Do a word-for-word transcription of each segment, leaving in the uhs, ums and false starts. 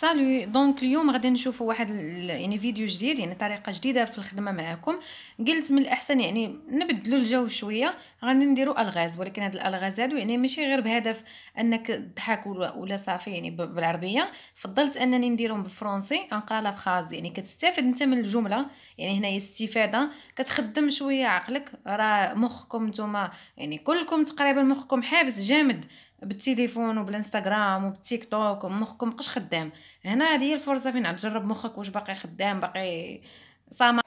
سالو. دونك اليوم غادي نشوفوا واحد يعني فيديو جديد، يعني طريقه جديده في الخدمه معكم. قلت من الاحسن يعني نبدلوا الجو شويه، غادي نديروا الغاز، ولكن هاد الالغاز هادو يعني ماشي غير بهدف انك تضحك ولا صافي يعني بالعربيه. فضلت انني نديرهم بالفرنسي انقرا لا فراز، يعني كتستافد انت من الجمله، يعني هنايا استفاده كتخدم شويه عقلك. راه مخكم نتوما يعني كلكم تقريبا مخكم حابس جامد بالتليفون وبالانستغرام وبالتيك توك، ومخكم مابقاش خدام. هنا هذه هي الفرصه فين تجرب مخك واش باقي خدام باقي صامت.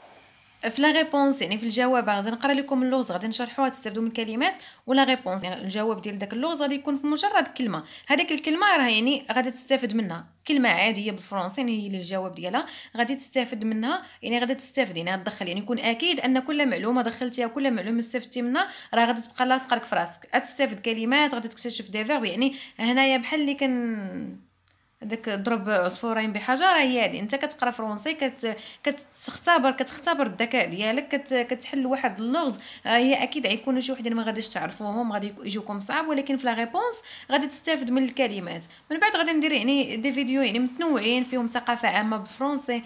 في لا ريبونس يعني في الجواب غادي نقرا لكم اللغز، غادي نشرحوها تستافدوا من كلمات. ولا ريبونس يعني الجواب ديال داك اللغز غادي يكون في مجرد كلمه. هذيك الكلمه راه يعني غادي تستافد منها، كلمه عاديه بالفرنسي يعني هي اللي الجواب ديالها غادي تستافد منها، يعني غادي تستافد يعني تدخل يعني يكون اكيد ان كل معلومه دخلتيها كل معلومه استفدتي منها راه غادي تبقى لاصقه لك في راسك. غتستافد كلمات، غادي تكتشف دي فيرب. يعني هنايا بحال اللي كن داك ضرب عصفورين بحجر، هي هادي. انت كتقرا فرونسي كت كتختبر كتختبر الذكاء ديالك، كت كتحل واحد اللغز. هي اكيد غيكونوا شي وحدين ما غاديش تعرفوهم، غادي يجيوكم صعب، ولكن في لا ريبونس غادي تستافد من الكلمات. من بعد غادي ندير يعني دي فيديو يعني متنوعين فيهم ثقافه عامه بالفرونسي،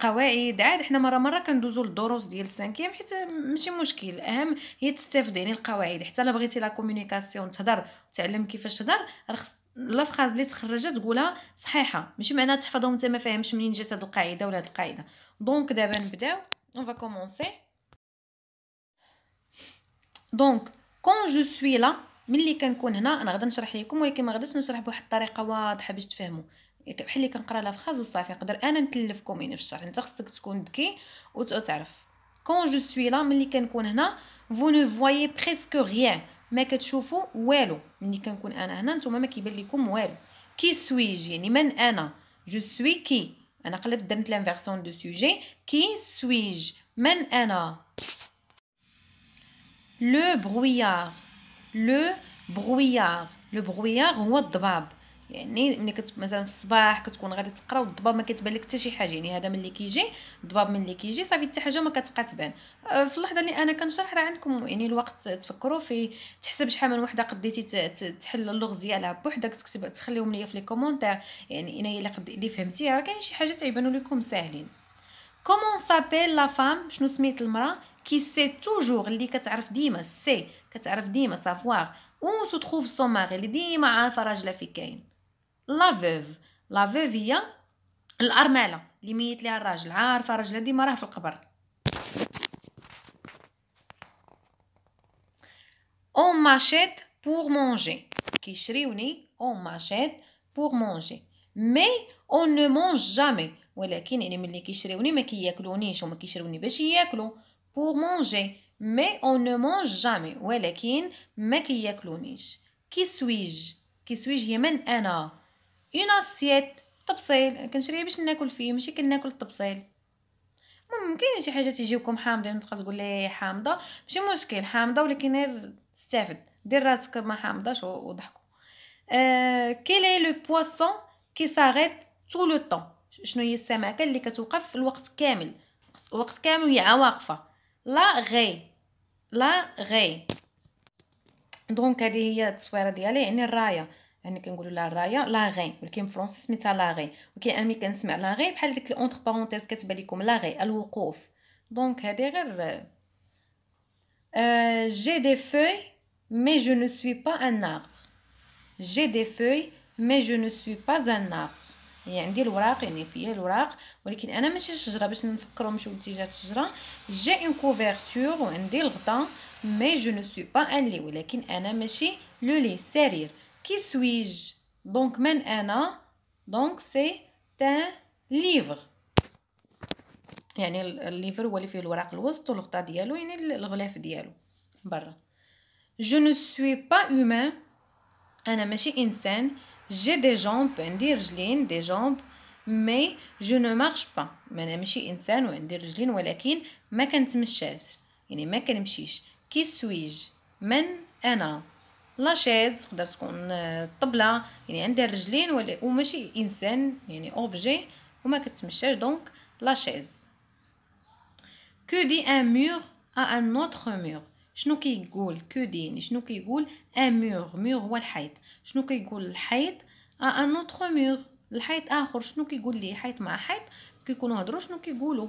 قواعد عاد. حنا مره مره كندوزو للدروس ديال سانكيام حيت ماشي مشكل، الاهم هي تستافد يعني القواعد. حتى الا بغيتي لا كومونيكاسيون تهضر وتعلم كيفاش تهضر، راه لا فراز اللي تخرجت تقولها صحيحه، ماشي معناها تحفظهم انت ما فاهمش منين جات هاد القاعده ولا هاد القاعده. دونك دابا نبداو، اون فا كومونسي. دونك كون جو سوي لا، ملي كنكون هنا انا غادي نشرح لكم، ولكن ما غاديش نشرح بواحد الطريقه واضحه باش تفهموا. بحال اللي كنقرا لا فراز وصافي نقدر انا نتلفكم يعني في الشرح، انت خصك تكون ذكي وتعرف. كون جو سوي لا ملي كنكون هنا، فو نو فوايي بريسك ريان، ما كتشوفوا والو. ملي كنكون انا هنا نتوما ما كيبان لكم والو. كي سويج يعني من انا، جو سوي كي. انا قلبت درت لانفيرسيون دو سوجي، كي سويج من انا. لو برويار، لو برويار، لو برويار هو الضباب. يعني ملي كت مثلا في الصباح كتكون غادي تقرا والضباب ما كتبان لك حتى شي حاجه، يعني هذا ملي كيجي الضباب ملي كيجي صافي حتى حاجه ما كتبقى تبان. في اللحظه اللي انا كنشرح راه عندكم يعني الوقت تفكروا فيه، تحسب شحال من وحده قديتي تحل اللغز ديالها بوحدك، تكتب تخليهم ليا في لي كومونتير. يعني انايا الا قد اللي فهمتي راه كاين شي حاجه تيبانوا لكم ساهلين. كومون سابيل لا فام، شنو سميت المراه؟ كي سي توجور، اللي كتعرف ديما، سي كتعرف ديما سافوار. اون سو تروف سون ماري، اللي ديما عارفه راجلها في كاين. لا فوف، لا فوف هي الارمله اللي ميت ليها الراجل، عارفه راجلها ديما راه في القبر. اون ماشيت بور مونجي، كيشريوني اون ماشيت بور مونجي. مي اون نو مونج جامي، ولكن يعني ملي كيشريوني ما كياكلونيش، هما كيشريوني باش ياكلو بور مونجي. مي اون نو مونج جامي، ولكن ما كياكلونيش. كي سويج، كي سويج هي من انا. اون اسييت، طبسيل كنشري باش ناكل فيه، ماشي كناكل الطبسيل. ممكن شي حاجه تيجيكم حامضين وتبقى تقول لي حامضه، ماشي مشكل حامضه، ولكن غير استافد، دير راسك ما حامضاش وضحكوا. أه... كيلي لو بواسون كي ساغيت طول لو طون، شنو هي السمكه اللي كتوقف الوقت كامل، وقت كامل وهي واقفه. لا غي، لا غي. دونك هذه هي التصويره ديالي يعني الرايه، يعني كنقولوا لها الرايه لاغي، ولكن بالفرنسي سميتها لاغي. ولكن انا ملي كنسمع لاغي بحال ديك اونتر بارونتيز كتبان لكم لاغي الوقوف. دونك هذه غير جي دي فوي مي جو نو سوي با ان اربر، جي دي فوي مي جو نو سوي با ان اربر. يعني عندي الوراق، يعني فيا الوراق، ولكن انا ماشي شجره باش نفكروا نمشيو لاتجاه الشجره. جي اون كوفيرتور وعندي الغطاء، مي جو نو سوي با ان لي، ولكن انا ماشي لو لي سرير. Qui suis-je? Donc, من أنا. Donc, c'est un livre. يعني الليفر هو اللي فيه الوراق الوسط والغطاء ديالو، يعني الغلاف ديالو برا. Je ne suis pas humain. أنا ماشي إنسان. J'ai des jambes، عندي رجلين، des jambes. Mais je ne marche pas. أنا ماشي إنسان وعندي رجلين، ولكن ما كنتمشاش، يعني ما كنمشيش. Qui suis-je? من أنا. لاشيز تقدر تكون الطبله، يعني عندها رجلين ولا وماشي انسان، يعني اوبجي وما كتمشاش. دونك لاشيز. كو دي ان مور ا ان اوتر مور، شنو كيقول كو دي؟ شنو كيقول ان مور؟ مور هو الحيط. شنو كيقول الحيط؟ ا ان اوتر مور، لحيط اخر شنو كيقول لي؟ حيط مع حيط كيكونوا هضروا شنو كيقولوا؟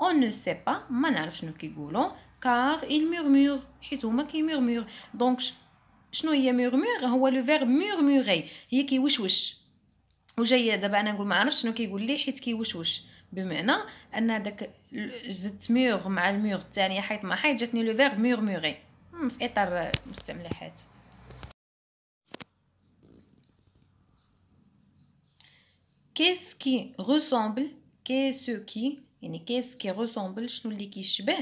on ne sait pas, ما نعرف شنو كيقولوا. car il murmure, حيت هما كيمرمور. دونك شنو هي murmure؟ هو لو verbe murmurer, هي كيوشوش. وجايه دابا انا نقول ما عرفتش شنو كيقول لي حيت كيوشوش، بمعنى ان هذاك زدت ميغ مع الميغ الثانيه حيط مع حيط جاتني لو فيرب ميغميغي في اطار مستملحات. كيس كي ريسومبل، كيس كي يعني كيس كي ريسومبل شنو اللي كيشبه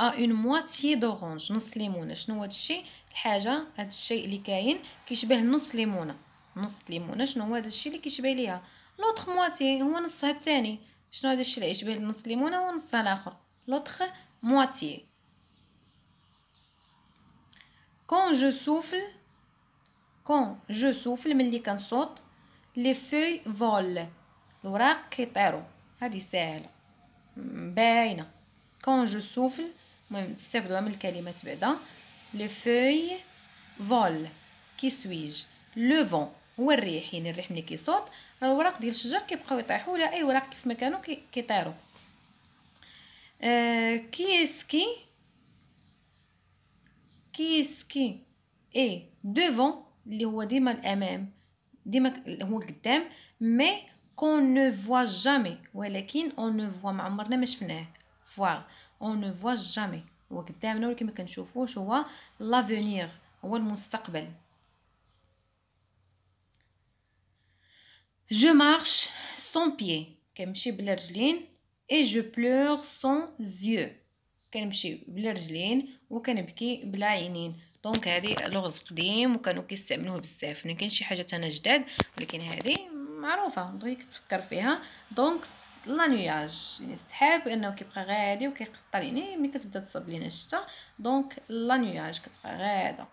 ا اون مواتي دورانج نص ليمونه. شنو هاد الشيء؟ الحاجه هاد الشيء اللي كاين كيشبه نص ليمونه. نص ليمونه شنو هو هذا الشيء اللي كيشبه ليها؟ لوطخ مواتي هو نصها الثاني. شنو هذا الشيء اللي يشبه نص ليمونه ونصها الاخر؟ لوطخ مواتي. كون جو سوفل، كون جو سوفل ملي كنصوت. لي فوي فول، الوراق كيطيروا. هذه ساهله باينه. كون جو سوفل، المهم تستافدوها من الكلمات بعدا. لي فوي فول، كي سويج؟ لو فون هو الريح، يعني الريح ملي كيصوت راه الوراق ديال الشجر كيبقاو يطيحوا، ولا اي وراق كيف ما كانوا كيطيروا. آه كيسكي، كيسكي اي دوفون اللي هو ديما الامام، ديما هو قدام. مي كون نو فوا جامي، ولكن اون نو فوا ما عمرنا ما شفناه. فوا اون نو فوا جامي، هو قدامنا ولكن ما كنشوفوش. هو لافونيغ، هو المستقبل. Je marche sans pied، كنمشي بلا رجلين. et je pleure sans yeux، كنمشي بلا رجلين وكنبكي بلا عينين. دونك هذه لغز قديم وكانوا كيستعملوه بزاف. ملي كاين شي حاجه تانا جداد، ولكن هذه معروفه ضروري كتفكر فيها. دونك لا نياج يعني السحاب، انه كيبقى غادي وكيقطع يعني ملي كتبدا تصب لينا الشتا. دونك لا نياج كتبقى غاده.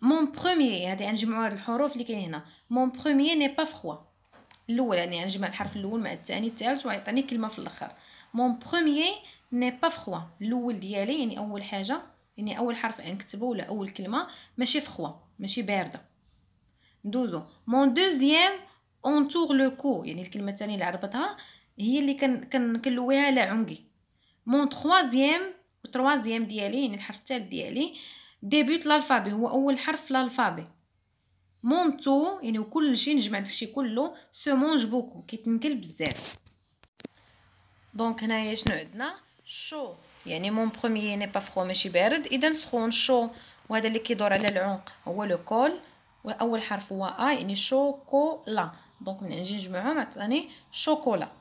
مون بروميير، هادي غنجمعو هاد الحروف اللي كاين هنا. مون بروميير ني با فخوا، الاول يعني غنجمع الحرف الاول مع الثاني الثالث وغيعطيني كلمه في الاخر. مون بروميير ني با فخوا، الاول ديالي يعني اول حاجه، يعني اول حرف غنكتبه ولا اول كلمه ماشي فخوا، ماشي بارده. ندوزو مون دوزيام اونتور لو كو، يعني الكلمه الثانيه اللي عربتها هي اللي كنلويها لا عنقي. مون تخوازيام، والتروازيام ديالي يعني الحرف الثالث ديالي ديبوت الالفابي، هو اول حرف في الالفابي. مونتو يعني كلشي، نجمع داكشي كله. سو مونج بوكو، كيتنكل بزاف. دونك هنايا شنو عندنا؟ شو، يعني مون بروميير ني با فرو ماشي بارد، اذا سخون شو. وهذا اللي كيدور على العنق هو لو كول، واول حرف هو ا يعني شوكولا. دونك من نجي نجمعهم عطاني شوكولا.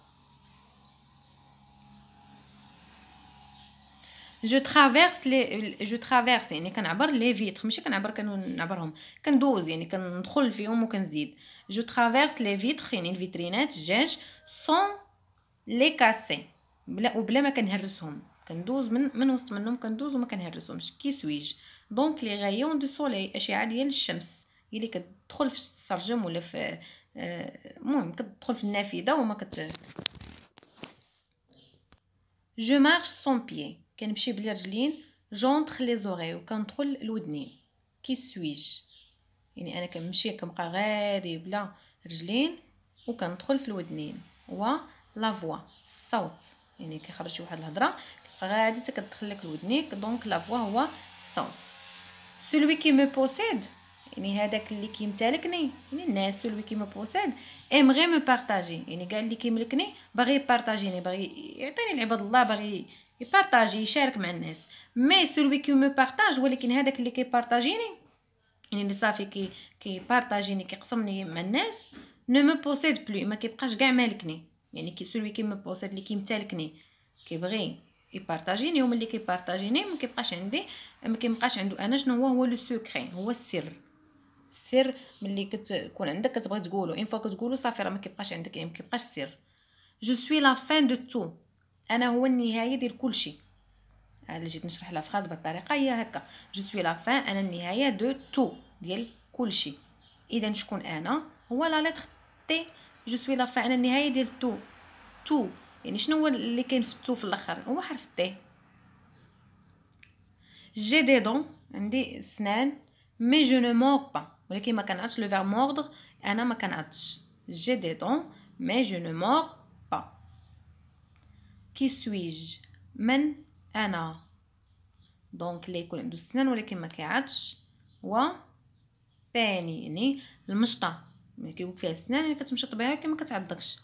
جو ترافيرس لي، جو ترافيرس يعني كنعبر لي فيتر، ماشي كنعبر كنعبرهم، كندوز يعني كندخل فيهم وكنزيد. جو ترافيرس لي فيتر يعني الفيترينات الدجاج. سون لي كاسي، بلا وبلا ما كنهرسهم، كندوز من من وسط منهم كندوز وما كنهرسهمش. كي سويج، دونك لي غايون دو سولي، اشعه ديال الشمس هي اللي كتدخل في السرجم ولا في المهم كتدخل في النافذه وما كت. جو مارش سون بيي، كنمشي بلا رجلين. جونطخ لي زوغي، وكندخل الودنين. كي سويج يعني انا كنمشي كنبقى غادي بلا رجلين وكندخل في الودنين. و لا فوا الصوت، يعني كيخرج شي واحد الهضره كتبقى غادي حتى كتدخل لك لودنيك. دونك لا فوا هو الصوت. سولوي كي مو بوسيد يعني هذاك اللي كيمتلكني، يعني الناس سولوي كي مو بوسيد ايمغي مو بارطاجي، يعني كاع اللي كيملكني باغي يبارطاجيني، باغي يعطيني لعباد الله، باغي يبارطاجي يشارك مع الناس. مي سولوي كي مو بارطاج، ولكن هذاك اللي كيبارطاجيني يعني اللي صافي كي كيبارطاجيني كيقسمني مع الناس. نو مو بوسيد بلو، ما كيبقاش كاع مالكني، يعني كي سولوي كي مو بوسيد اللي كيمتلكني كيبغي يبارطاجيني، وملي كيبارطاجيني ما كيبقاش عندي، ما كيبقاش عنده انا. شنو هو؟ هو لو سيكري، هو السر. السر ملي كتكون عندك كتبغي تقولو، اين فوا كتقولو صافي راه ما كيبقاش عندك، يعني ما كيبقاش السر. جو سوي لا فان دو تو، انا هو النهايه ديال كلشي. انا اللي جيت نشرح لها فراز بهاد الطريقه هي هكا. جو سوي لا فان، انا النهايه دو تو ديال كلشي. اذا شكون انا؟ هو لا ليتر تي. جو سوي لا فان، انا النهايه ديال تو. تو يعني شنو هو اللي كاين في التو في الاخر؟ هو حرف تي. جي دي دون، عندي اسنان. مي جو نو مورد با، ولكن ما كنعطش لو verbe mordre. انا ما كنعطش. j'ai des dents mais je ne mords pas. qui suis-je؟ من انا. دونك اللي يكون عنده السنان ولكن ما كيعضش و ثاني يعني المشطه ملي كيكون فيها السنان يعني كتمشي طبيعي ولكن ما كتعضكش.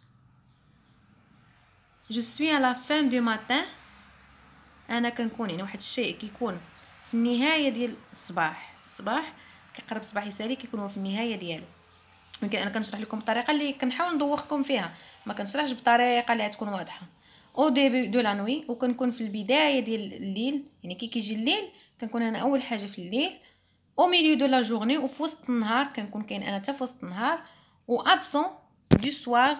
جو سوي à la fin du matin. انا كنكون يعني واحد الشيء كيكون في النهايه ديال الصباح. الصباح كيقرب الصباح يسالي كيكون هو في النهايه ديالو. ممكن انا كنشرح لكم الطريقه اللي كنحاول ندوخكم فيها، ما كنشرحش بطريقه اللي تكون واضحه. او ديبي دو لا نوي، وكنكون في البدايه ديال الليل يعني كي كيجي الليل كنكون انا اول حاجه في الليل. او ميليو دو لا جورني، وفي وسط النهار كنكون كاين انا حتى في وسط النهار. و ابسون دو سوار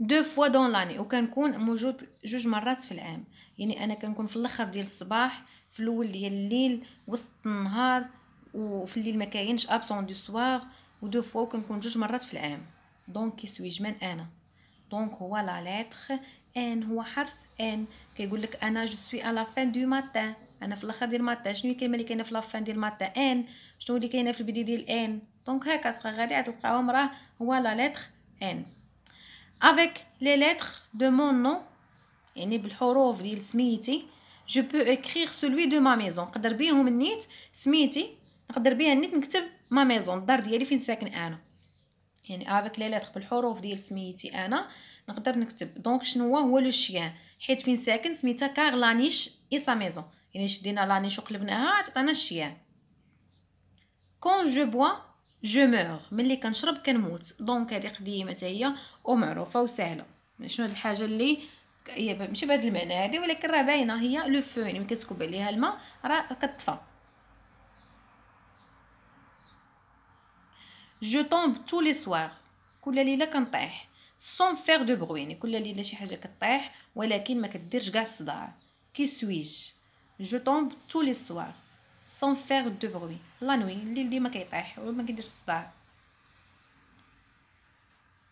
دو فوا دون لاني، وكنكون موجود جوج مرات في العام. يعني انا كنكون في الاخر ديال الصباح، في الاول ديال الليل، وسط النهار، وفي الليل ما كاينش ابسون دو سوار ودو فوا، وكنكون جوج مرات في العام. دونك كي سويج من انا. دونك هو لا لاتر ان، هو حرف ان. كيقول لك انا جو سوي ا لا فان دو ماتان، انا في الاخر ديال الماتان. شنو الكلمه اللي كاينه في لا فان ديال الماتان؟ ان. شنو اللي كاينه في البدايه ديال ان؟ دونك هكا تبقى غادي تلقاوهم، راه هو لا لاتر ان. avec les lettres de mon nom يعني بالحروف ديال سميتي. je peux écrire celui de ma maison، نقدر بيهم النيت سميتي، نقدر بيها النيت نكتب ما ميزون الدار ديالي فين ساكن انا. يعني افيك لي لاتر بالحروف ديال سميتي انا نقدر نكتب. دونك شنو هو لو شيان؟ حيت فين ساكن سميتها كارلانيش اي سا ميزون، يعني شدينا لانيش وقلبناها عطاتنا الشيان. كون جو بوا جو مور، ملي كنشرب كنموت. دونك هذه قديمه حتى هي ومعروفه وسهله. شنو هاد الحاجه اللي هي ماشي بهذا المعنى هذه، ولكن راه باينه هي لو فو، يعني ملي كتكب عليها الماء راه كتطفى. je tombe tous les soirs، كل ليله كنطيح. sans faire de bruit يعني كل ليله شي حاجه كطيح ولكن ما كديرش كاع الصداع. qui suis je je tombe tous les soirs sans faire de bruit. la nuit الليل ديما كيطيح وما كيديرش الصداع.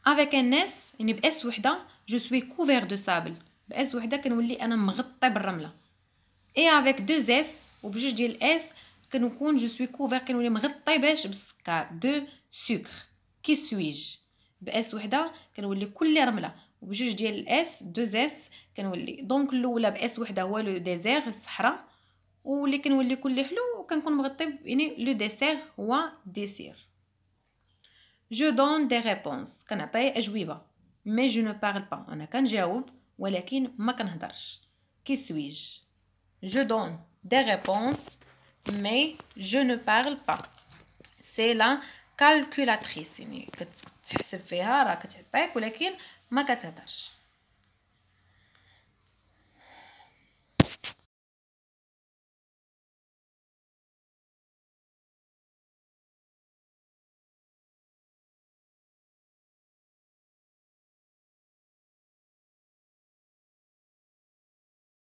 avec un s يعني باس وحده. je suis couvert de sable، باس وحده كنولي انا مغطى بالرمله. et avec deux s، وبجوج ديال الاس كنكون جو سوي كوفير، كنولي مغطي باش بالسكر دو سكر. كي سويج باس وحده كنولي كلي رمله، وبجوج ديال الاس دو زاس كنولي. دونك الاولى باس وحده هو لو ديزير الصحراء، واللي كنولي كلي حلو وكنكون مغطي يعني لو ديسير هو ديسير. جو دون دي ريبونس، كنعطي اجوبه. مي جو نو بارل با، انا كنجاوب ولكن ما كنهضرش. كي سويج جو دون دي ريبونس mais je ne parle pas. c'est la calculatrice يعني كتحسب فيها راه كتعطيك ولكن ما كتهضرش.